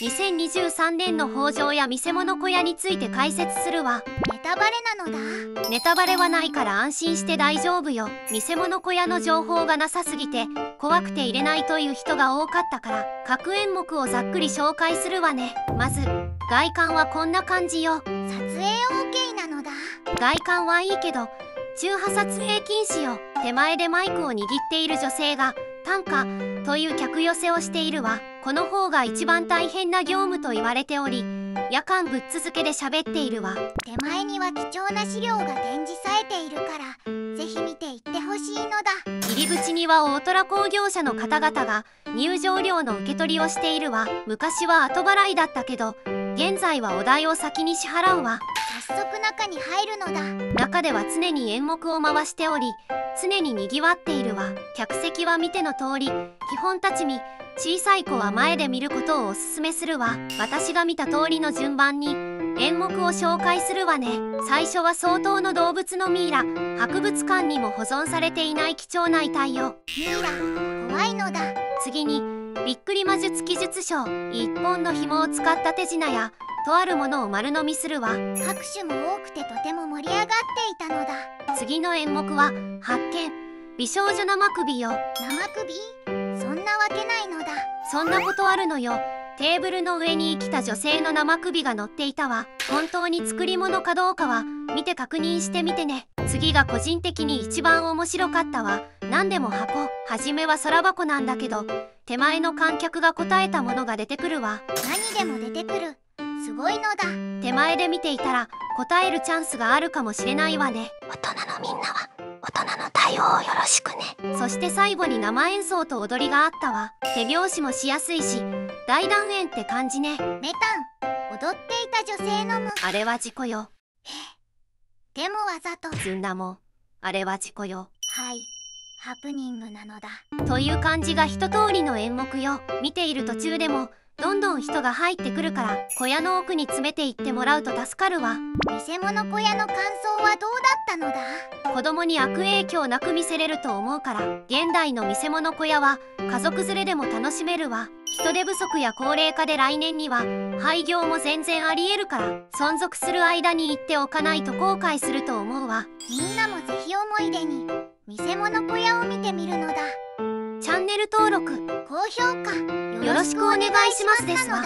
2023年の北条や見せ物小屋について解説するわ。ネタバレなのだ。ネタバレはないから安心して大丈夫よ。見せ物小屋の情報がなさすぎて怖くて入れないという人が多かったから、各演目をざっくり紹介するわね。まず外観はこんな感じよ。撮影 OK なのだ。外観はいいけど中波撮影禁止よ。手前でマイクを握っている女性が短歌という客寄せをしているわ。この方が一番大変な業務と言われており、夜間ぶっ続けで喋っているわ。手前には貴重な資料が展示されているからぜひ見ていってほしいのだ。入り口には大虎工業者の方々が入場料の受け取りをしているわ。昔は後払いだったけど現在はお代を先に支払うわ。早速中に入るのだ。中では常に演目を回しており常ににぎわっているわ。客席は見ての通り基本立ち見、小さい子は前で見ることをおすすめするわ。私が見た通りの順番に演目を紹介するわね。最初は双頭の動物のミイラ。博物館にも保存されていない貴重な遺体よ。ミイラ怖いのだ。次にびっくり魔術記述書。一本の紐を使った手品やとあるものを丸飲みするわ。拍手も多くてとても盛り上がっていたのだ。次の演目は発見美少女生首よ。生首？そんなわけないのだ。そんなことあるのよ。テーブルの上に生きた女性の生首が乗っていたわ。本当に作り物かどうかは見て確認してみてね。次が個人的に一番面白かったわ。何でも箱。初めは空箱なんだけど手前の観客が答えたものが出てくるわ。何でも出てくる。すごいのだ。手前で見ていたら答えるチャンスがあるかもしれないわね。大人のみんなは大人の対応をよろしくね。そして最後に生演奏と踊りがあったわ。手拍子もしやすいし大団円って感じね。メタン踊っていた女性のもあれは事故よ。えでもわざとずんだもあれは事故よ。はいハプニングなのだ。という感じが一通りの演目よ。見ている途中でもどんどん人が入ってくるから小屋の奥に詰めていってもらうと助かるわ。見せ物小屋の感想はどうだったのだ。子供に悪影響なく見せれると思うから現代の見せ物小屋は家族連れでも楽しめるわ。人手不足や高齢化で来年には廃業も全然ありえるから存続する間に行っておかないと後悔すると思うわ。みんなもぜひ思い出に見せ物小屋を見てみるのだ。チャンネル登録、高評価よろしくお願いしますですわ。